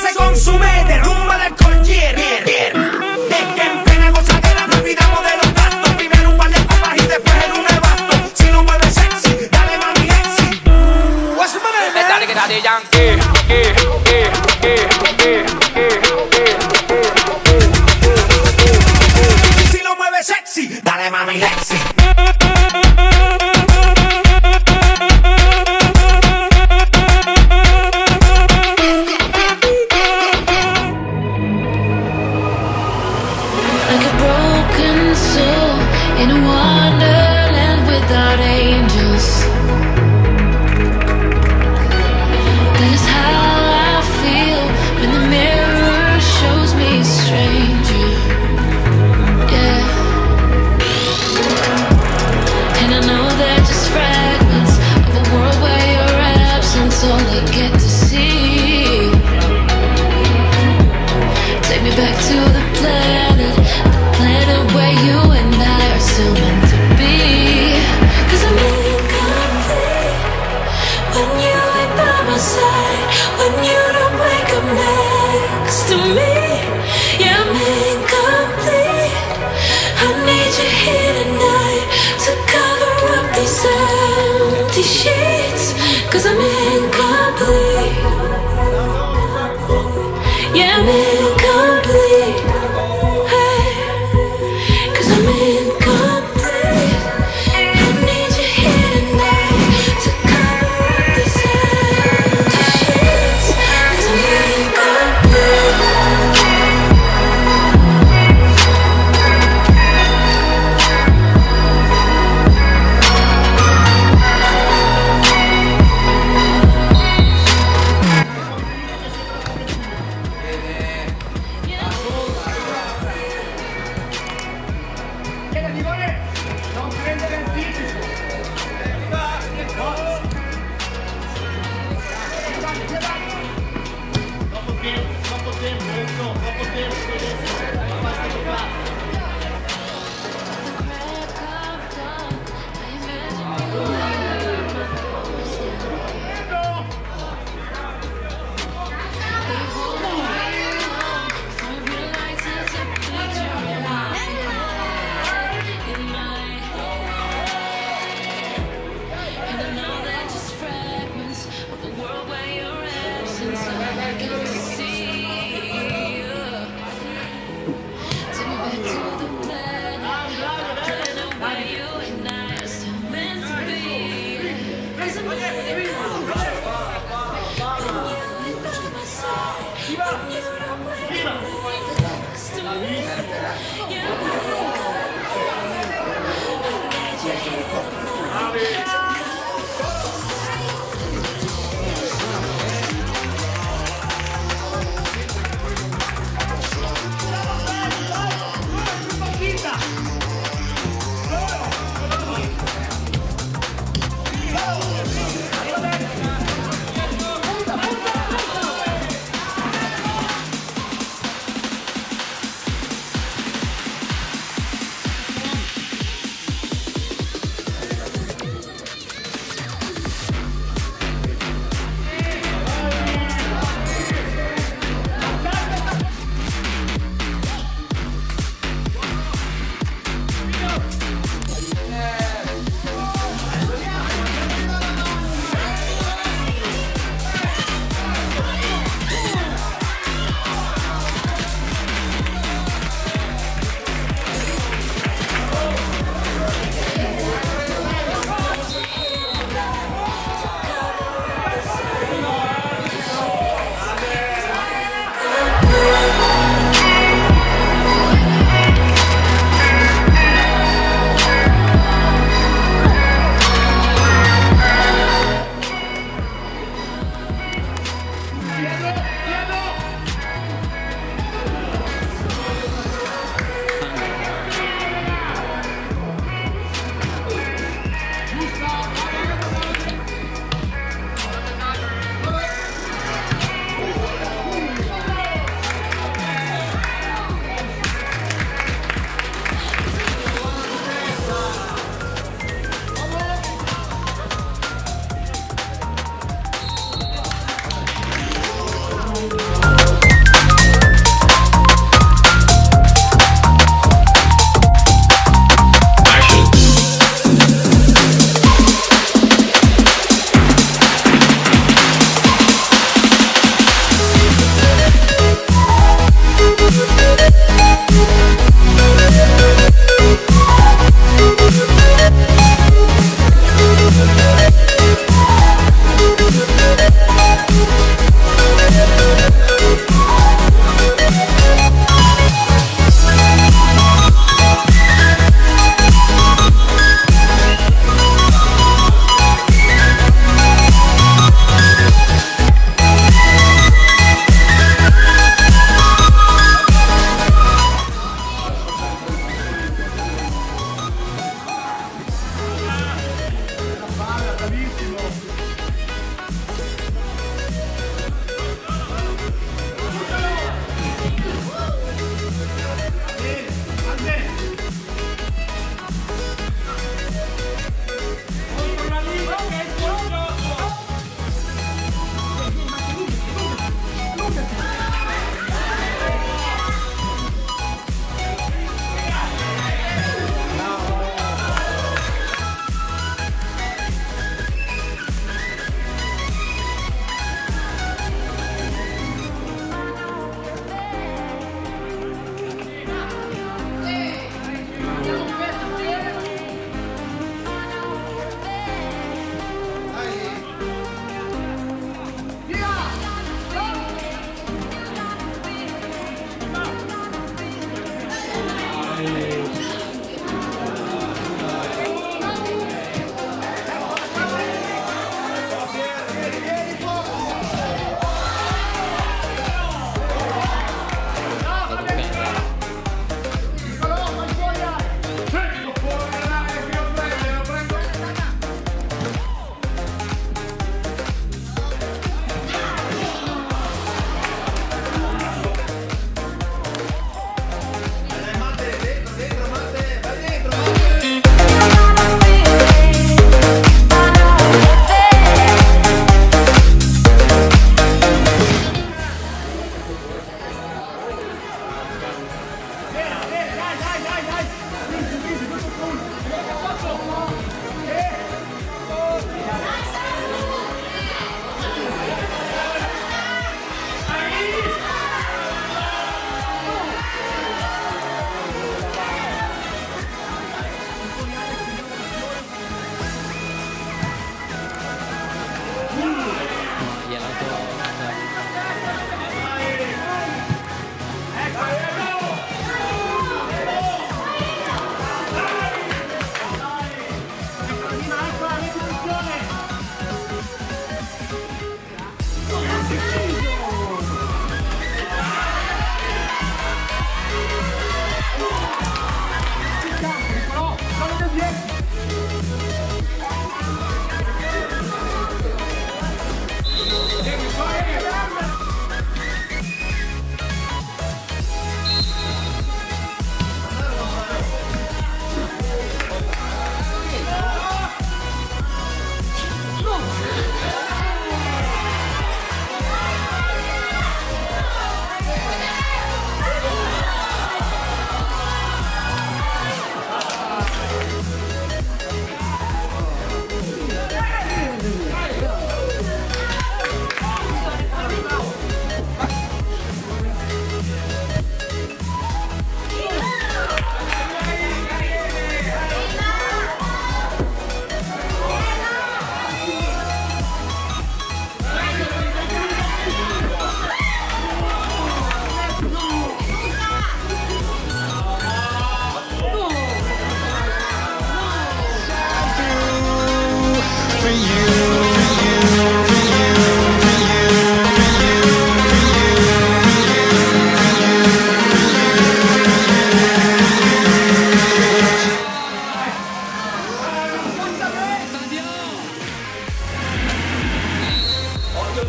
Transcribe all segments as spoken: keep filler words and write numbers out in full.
que se consume derrumba el alcohol hier, hier, hier. Es que en plena gozadera no olvidamos de los datos. Primero un par de papas y después el un nevato. Si no vuelves sexy, dale mami exi. What's the matter? Me dale que da de yankee. Yeah, yeah, yeah, yeah, yeah, yeah. Si lo mueves sexy, dale mami exi. In a wonderland without angels, that is how I feel when the mirror shows me a stranger. Yeah, and I know they're just fragments of a world where you're absent. All I get to see, take me back to the planet, the planet where you and I are still meant to be. 'Cause I'm incomplete when you ain't by my side, when you don't wake up next to me. Yeah, I'm incomplete. I need you here tonight to cover up these empty sheets. 'Cause I'm incomplete. Yeah, I'm incomplete.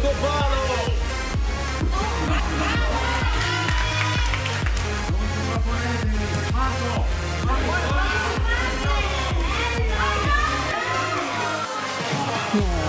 Cavallo. Yeah.